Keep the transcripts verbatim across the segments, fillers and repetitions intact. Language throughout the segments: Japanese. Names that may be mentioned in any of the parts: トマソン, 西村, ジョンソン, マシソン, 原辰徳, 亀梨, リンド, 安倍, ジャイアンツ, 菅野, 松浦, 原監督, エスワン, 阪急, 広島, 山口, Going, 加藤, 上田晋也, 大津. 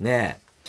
ねえ。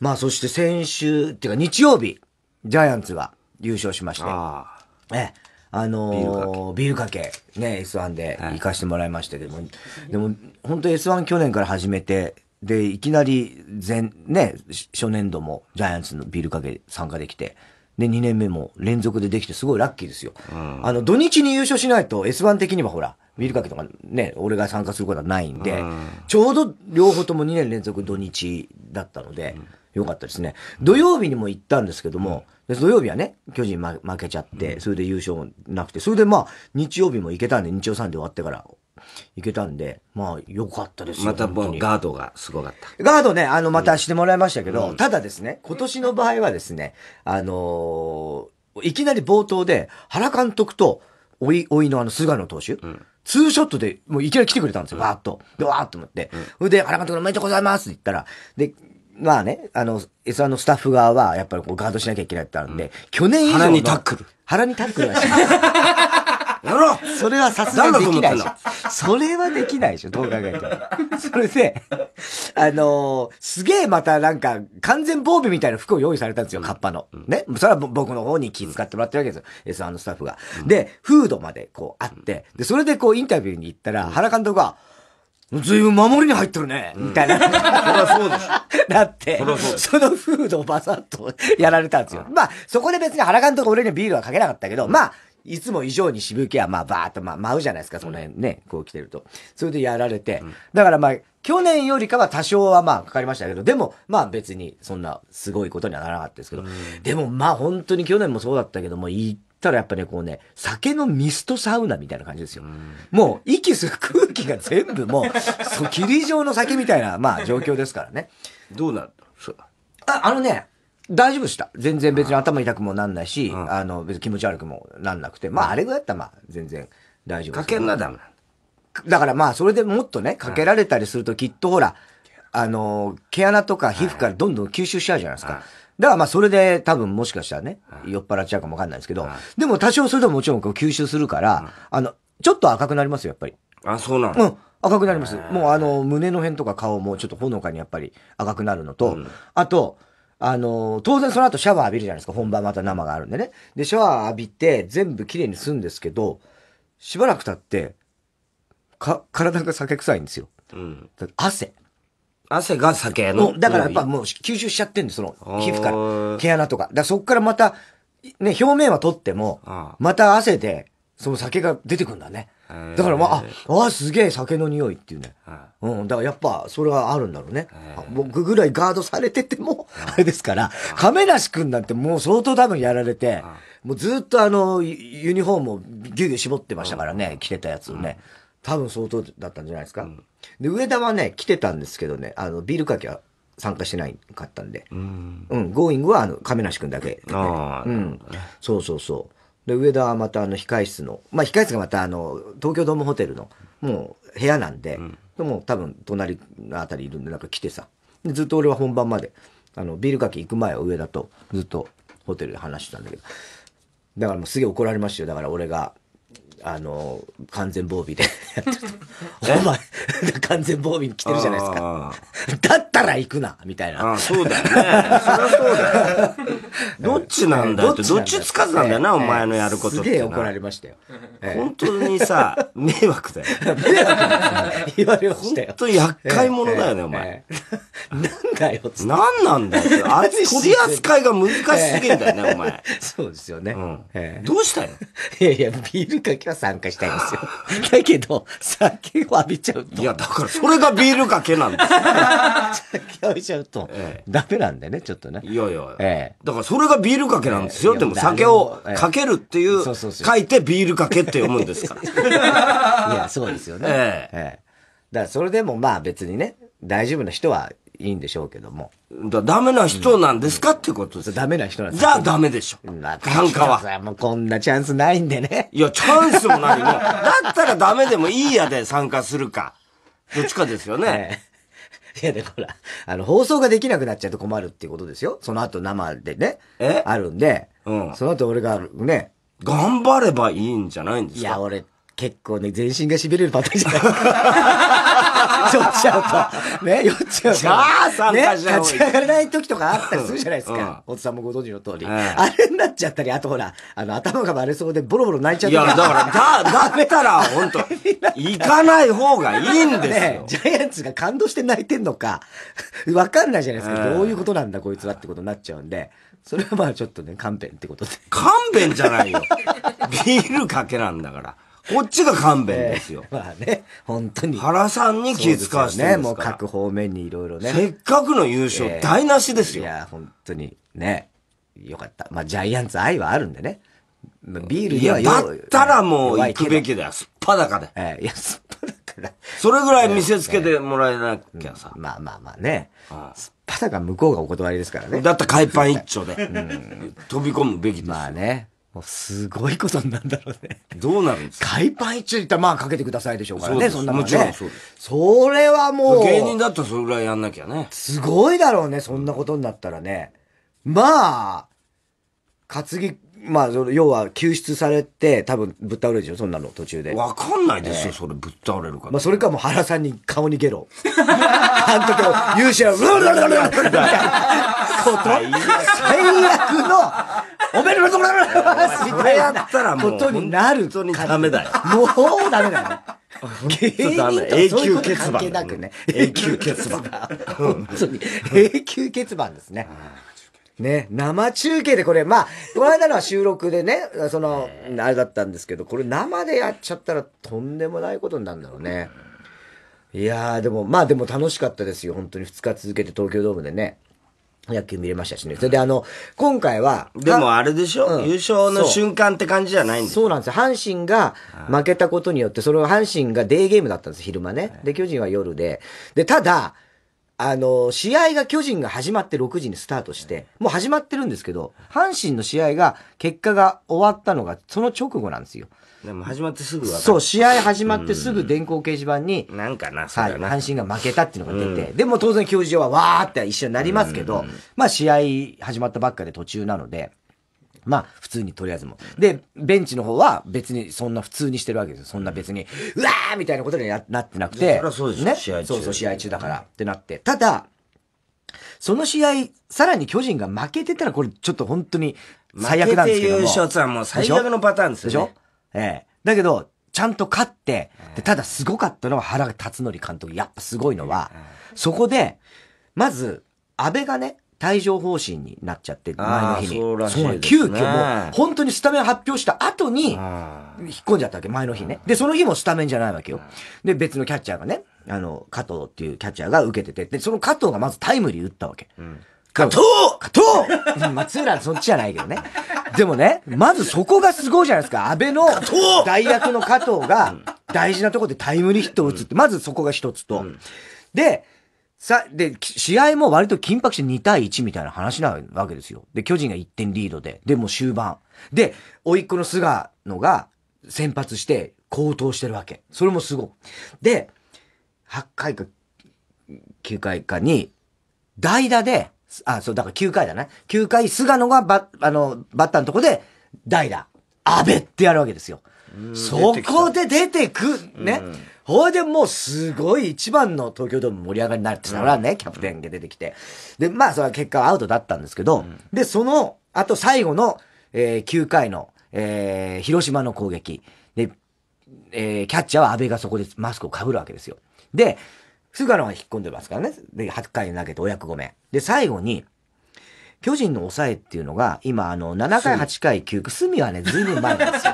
まあそして先週っていうか日曜日ジャイアンツが優勝しまして、あ、ね、あのー、ビールかけね エスワン で行かしてもらいましたけども、はい、でも本当 エスワン 去年から始めてでいきなり前ね初年度もジャイアンツのビールかけ参加できて。で、にねんめも連続でできて、すごいラッキーですよ。うん、あの、土日に優勝しないと、エスワン 的にはほら、ビルかけとかね、俺が参加することはないんで、うん、ちょうど両方ともにねん連続土日だったので、よかったですね。土曜日にも行ったんですけども、うん、土曜日はね、巨人負けちゃって、それで優勝もなくて、それでまあ、日曜日も行けたんで、日曜さんで終わってから、行けたんで、まあ、よかったですよ。またもうガードがすごかった。ガードね、あの、またしてもらいましたけど、うん、ただですね、今年の場合はですね、あのー、いきなり冒頭で、原監督と、おい、おいのあの、菅野投手、うん、ツーショットで、もういきなり来てくれたんですよ、わーっと。で、わーっと思って。うん、で、原監督おめでとうございますって言ったら、で、まあね、あの、エスワン のスタッフ側は、やっぱりこう、ガードしなきゃいけないってあるんで、うん、去年以上の。腹にタックル。腹にタックルらしい。やろうそれはさすがにできないでしょ。それはできないでしょ、どう考えても。それで、あのー、すげえまたなんか、完全防備みたいな服を用意されたんですよ、カッパの。ね。それは僕の方に気遣ってもらってるわけですよ、エスワン のスタッフが。で、フードまでこうあって、で、それでこうインタビューに行ったら、原監督が、ずいぶん守りに入ってるね、みたいな。そりゃそうでしょ。だって、そのフードをバサッとやられたんですよ。まあ、そこで別に原監督俺にビールはかけなかったけど、まあ、いつも以上にしぶきはまあバーっとまあ舞うじゃないですか、その辺ね、こう来てると。それでやられて。うん、だからまあ、去年よりかは多少はまあかかりましたけど、でもまあ別にそんなすごいことにはならなかったですけど、うん、でもまあ本当に去年もそうだったけども、行ったらやっぱね、こうね、酒のミストサウナみたいな感じですよ。うん、もう息する空気が全部もう、霧状の酒みたいなまあ状況ですからね。どうなるの？あ、あのね、大丈夫でした。全然別に頭痛くもなんないし、あ, あ, あの、別に気持ち悪くもなんなくて、まああれぐらいだったらまあ全然大丈夫です。かけんなダメなんだ。だからまあそれでもっとね、かけられたりするときっとほら、あの、毛穴とか皮膚からどんどん吸収しちゃうじゃないですか。だからまあそれで多分もしかしたらね、酔っ払っちゃうかもわかんないですけど、でも多少それでももちろんこう吸収するから、あの、ちょっと赤くなりますよ、やっぱり。あ、そうなの？うん。赤くなります。もうあの、胸の辺とか顔もちょっとほのかにやっぱり赤くなるのと、あと、あの、当然その後シャワー浴びるじゃないですか。本番また生があるんでね。で、シャワー浴びて、全部きれいにするんですけど、しばらく経って、か、体が酒臭いんですよ。うん。汗。汗が酒の。だからやっぱもう吸収しちゃってるんです、その、皮膚から。毛穴とか。だからそっからまた、ね、表面は取っても、また汗で、その酒が出てくるんだね。だからまあ、ああ、すげえ酒の匂いっていうね。うん、だからやっぱ、それはあるんだろうね。僕ぐらいガードされてても、あれですから、亀梨くんなんてもう相当多分やられて、もうずっとあの、ユニフォームをギュギュ絞ってましたからね、着てたやつをね。多分相当だったんじゃないですか。で、上田はね、着てたんですけどね、あの、ビールかけは参加してないかったんで。うん。うん、Going はあの、亀梨くんだけ。ああ。うん。そうそうそう。で、上田はまたあの、控室の、まあ、控室がまたあの、東京ドームホテルの、もう、部屋なんで、うん、もう多分、隣のあたりいるんで、なんか来てさ、でずっと俺は本番まで、あの、ビールかけ行く前は上田と、ずっとホテルで話してたんだけど、だからもうすげえ怒られましたよ。だから俺が、あの、完全防備でやってた。お前、完全防備に来てるじゃないですか。だったら行くなみたいな。ああ、そうだよね。そりゃそうだよ。どっちなんだよって、どっちつかずなんだよな、お前のやることって。すげえ怒られましたよ。本当にさ、迷惑だよ。迷惑だよ。言われましたよ。本当に厄介者だよね、お前。なんだよ、つって。なんなんだよ。あれ、取り扱いが難しすぎるんだよね、お前。そうですよね。どうしたよ。いやいや、ビールかけは参加したいんですよ。だけど、酒を浴びちゃうと。いや、だから、それがビールかけなんですよ。酒を浴びちゃうと、ダメなんだよね、ちょっとね。いやいや、だから、それがビールかけなんですよ。でも、酒をかけるっていう、書いてビールかけって読むんですから。いや、そうですよね。ええ。だから、それでもまあ別にね、大丈夫な人はいいんでしょうけども。ダメな人なんですかっていうことです。ダメな人なんですか。じゃあダメでしょ。参加は。もうこんなチャンスないんでね。いや、チャンスもないよ。だったらダメでもいいやで参加するか。どっちかですよね。いや、で、ほら、あの、放送ができなくなっちゃうと困るっていうことですよ。その後生でね。え？あるんで。うん。その後俺がね。頑張ればいいんじゃないんですか？いや、俺、結構ね、全身が痺れるパターンじゃないですか。酔っちゃうとね、酔っちゃうとじゃあ参加しない方がいい、ね、立ち上がれない時とかあったりするじゃないですか。おつさんもご存知の通り、うん、あれになっちゃったり、あとほらあの頭が割れそうでボロボロ泣いちゃったり、いやだからだだったら本当行かない方がいいんですよ、ね、ジャイアンツが感動して泣いてんのか分かんないじゃないですか、うん、どういうことなんだこいつはってことになっちゃうんで、それはまあちょっとね勘弁ってことで。勘弁じゃないよビールかけなんだから、こっちが勘弁ですよ、えー、まあね、本当に原さんに気遣わしてるんですからね、もう各方面にいろいろね、せっかくの優勝台無しですよ、えー、いや本当にねよかった。まあジャイアンツ愛はあるんでね、ビールには弱いけど、いやだったらもう行くべきだよ、すっぱだかで、えー、いやすっぱだかでそれぐらい見せつけてもらえなきゃさ、えーうん、まあまあまあね、ああすっぱだか向こうがお断りですからね、だったら海パン一丁で、うん、飛び込むべきですよ。まあね、もうすごいことになるんだろうね。どうなるんですか。海パン一丁いったらまあかけてくださいでしょうからね。そんなもんね。もちろんそうです。それはもう。芸人だったらそれぐらいやんなきゃね。すごいだろうね。そんなことになったらね。まあ、担ぎ、まあ、要は救出されて多分ぶっ倒れるでしょ。そんなの途中で。わかんないですよ、ね、それぶっ倒れるから。まあそれかもう原さんに顔にゲロ。あの時の勇者は、ルルルルルルルみたいなこと。最悪の、おめでとうございますみたいなことになる。本当にダメだよ。もうダメだよ。芸人と永久欠番だね。永久欠番。本当に永久欠番ですね。ね、生中継でこれ、まあ、この間のは収録でね、その、あれだったんですけど、これ生でやっちゃったらとんでもないことになるんだろうね。いやー、でも、まあでも楽しかったですよ。本当にふつか続けて東京ドームでね。野球見れましたしね。それであの、今回は。でもあれでしょ、うん、優勝の瞬間って感じじゃないんですよ。そうなんですよ。阪神が負けたことによって、それを阪神がデーゲームだったんです、昼間ね。で、巨人は夜で。で、ただ、あの、試合が巨人が始まってろくじにスタートして、もう始まってるんですけど、阪神の試合が、結果が終わったのが、その直後なんですよ。でも始まってすぐ分かる。そう、試合始まってすぐ電光掲示板に、なんかな、そうだな。はい、阪神が負けたっていうのが出て、でも当然球場はわーって一緒になりますけど、まあ試合始まったばっかで途中なので、まあ普通にとりあえずも。で、ベンチの方は別にそんな普通にしてるわけですよ。そんな別に、うわーみたいなことにはなってなくて。そりゃそうですね。試合中。そうそう、試合中だからってなって。ただ、その試合、さらに巨人が負けてたらこれちょっと本当に最悪なんですけども。負けて優勝ってのはもう最悪のパターンですよね。でしょ？ええ、だけど、ちゃんと勝って、で、ただすごかったのは原辰徳監督、やっぱすごいのは、そこで、まず、安倍がね、帯状疱疹になっちゃって、前の日に。そうらしいですね。急遽もう、本当にスタメン発表した後に、引っ込んじゃったわけ、前の日ね。で、その日もスタメンじゃないわけよ。で、別のキャッチャーがね、あの、加藤っていうキャッチャーが受けてて、で、その加藤がまずタイムリー打ったわけ。うん加藤加藤松浦そっちじゃないけどね。でもね、まずそこがすごいじゃないですか。安倍の代役の加藤が大事なところでタイムリーヒットを打つって、まずそこが一つと。うん、で、さ、で、試合も割と緊迫してにたいいちみたいな話なわけですよ。で、巨人がいってんリードで、で、もう終盤。で、甥っ子の菅野が先発して好投してるわけ。それもすごい。で、はちかいかきゅうかいかに代打で、あ、そう、だからきゅうかいだね。きゅうかい、菅野がバッ、あの、バッターのとこで、代打、安倍ってやるわけですよ。そこで出てく、ね。ほいでもうすごい一番の東京ドーム盛り上がりになってたからね、キャプテンが出てきて。で、まあ、それは結果はアウトだったんですけど、うん、で、その、あと最後の、えー、きゅうかいの、えー、広島の攻撃。で、えー、キャッチャーは安倍がそこでマスクを被るわけですよ。で、菅野が引っ込んでますからね。で、はちかい投げてお役御免。で、最後に、巨人の抑えっていうのが、今、あの、ななかい、はちかい、きゅうかい、隅はね、ずいぶん前なんですよ。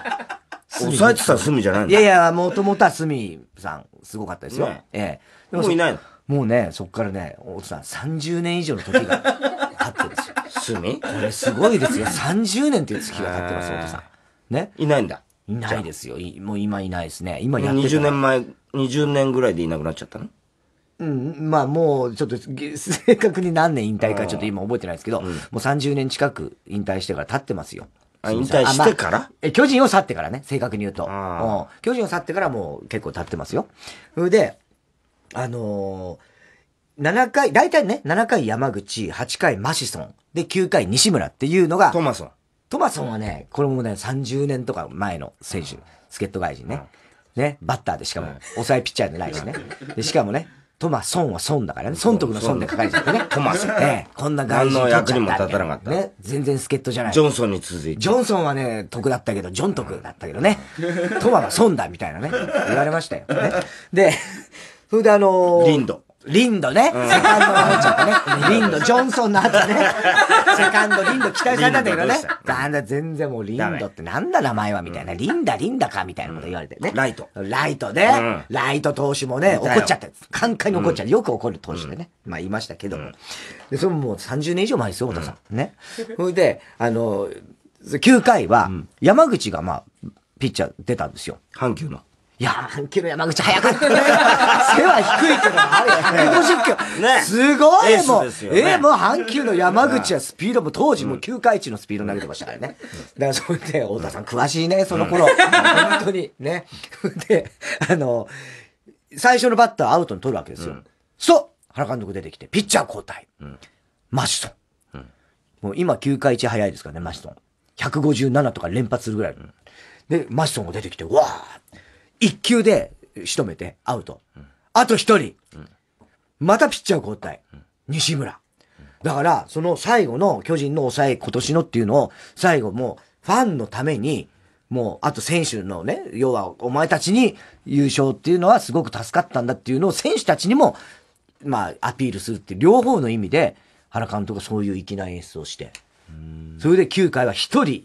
抑えてたら隅じゃないんだ。いやいや、もともとは隅さん、すごかったですよ。ええ。もういないの？もうね、そっからね、大津さん、さんじゅうねんいじょうの時が経ってるんですよ。隅？これすごいですよ。さんじゅうねんっていう月が経ってます、大津さん。ね。いないんだ。いないですよ。もう今いないですね。今やってる。にじゅうねんまえ、にじゅうねんぐらいでいなくなっちゃったの？うん、まあもうちょっと正確に何年引退かちょっと今覚えてないですけど、うん、もうさんじゅうねん近く引退してから経ってますよ。あ、引退してから、まあ、え、巨人を去ってからね、正確に言うと。うん、巨人を去ってからもう結構経ってますよ。それで、あのー、ななかい、大体ね、ななかい山口、はちかいマシソン、できゅうかい西村っていうのが、トマソン。トマソンはね、これもね、さんじゅうねんとか前の選手、助っ人外人ね。ね、バッターでしかも、抑えピッチャーでないしね。で、しかもね、トマソンはソンだからね。損得の損で書かれちゃってね。トマソン。ええ。こんな外人取っちゃった。何の役にも立たなかった。ね。全然助っ人じゃない。ジョンソンに続いて。ジョンソンはね、得だったけど、ジョン得だったけどね。トマは損だ、みたいなね。言われましたよ。ね。で、それであのー、リンド。リンドね。セカンドが落ちちゃったね。リンド、ジョンソンの後ね。セカンド、リンド期待されたんだけどね。だんだん全然もうリンドってなんだ名前はみたいな。リンダ、リンダかみたいなこと言われてね。ライト。ライトね。ライト投手もね、怒っちゃった。簡単に怒っちゃう。よく怒る投手でね。まあ言いましたけども。で、それももうさんじゅうねん以上前ですよ、太田さん。ね。それで、あの、きゅうかいは、山口がまあ、ピッチャー出たんですよ。阪急の。いや、阪急の山口早かったね。背は低いけど、ひゃくごじゅっキロ。すごいもう。ええ、もう阪急の山口はスピードも当時もうきゅうかいいちのスピード投げてましたからね。だからそれで、太田さん詳しいね、その頃。本当に。ね。で、あの、最初のバッターアウトに取るわけですよ。そう原監督出てきて、ピッチャー交代。マシソン。もう今きゅうかいいち早いですからね、マシソン。ひゃくごじゅうななとか連発するぐらい。で、マシソンが出てきて、わー一球で仕留めてアウト。あと一人。またピッチャー交代。西村。だから、その最後の巨人の抑え今年のっていうのを、最後もうファンのために、もうあと選手のね、要はお前たちに優勝っていうのはすごく助かったんだっていうのを選手たちにも、まあアピールするって両方の意味で、原監督がそういう粋な演出をして。それできゅうかいは一人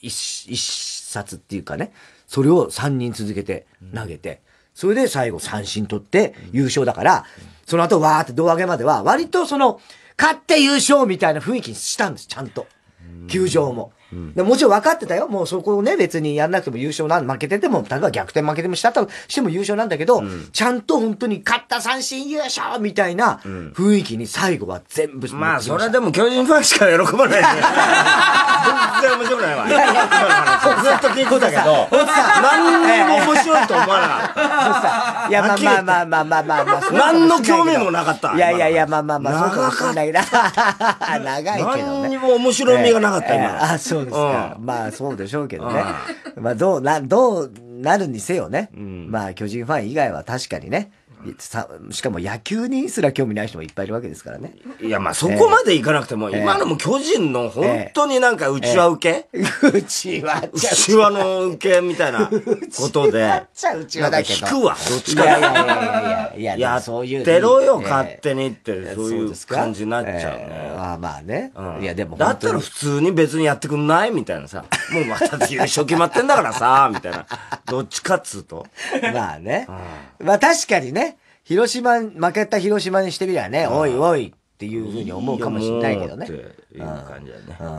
一、一冊っていうかね、それをさんにん続けて投げて、それで最後三振取って優勝だから、その後わーって胴上げまでは、割とその、勝って優勝みたいな雰囲気にしたんです、ちゃんと。球場も。でもちろん分かってたよ。もうそこをね、別にやらなくても優勝なん、負けてても、例えば逆転負けてもしたとしても優勝なんだけど、ちゃんと本当に勝った三振優勝みたいな雰囲気に最後は全部。まあ、それでも巨人ファンしか喜ばない。全然面白くないわ。ずっと聞いてたけど、何にも面白いと思わない。いや、まあまあまあまあまあまあまあ。何の興味もなかった。いやいやいや、まあまあまあ、そうかもしれないな。長いけどね。何にも面白みがなかった、今。あ、そうですか。まあ、そうでしょうけどね。まあ、どうな、どうなるにせよね。まあ、巨人ファン以外は確かにね。しかも野球にすら興味ない人もいっぱいいるわけですからね。いや、まあそこまでいかなくても、今のも巨人の本当になんか内輪受け内輪っちゃ内輪の受けみたいなことで。内輪っちゃ内輪だけど。引くわ、どっちか。いやいやいやいや、そういう。やってろよ、勝手にって、そういう感じになっちゃうね。まあまあね。いやでも。だったら普通に別にやってくんないみたいなさ。もうまた優勝決まってんだからさ、みたいな。どっちかっつうと。まあね。まあ確かにね。広島、負けた広島にしてみりゃね、おいおいっていうふうに思うかもしれないけどね。っていう感じだね。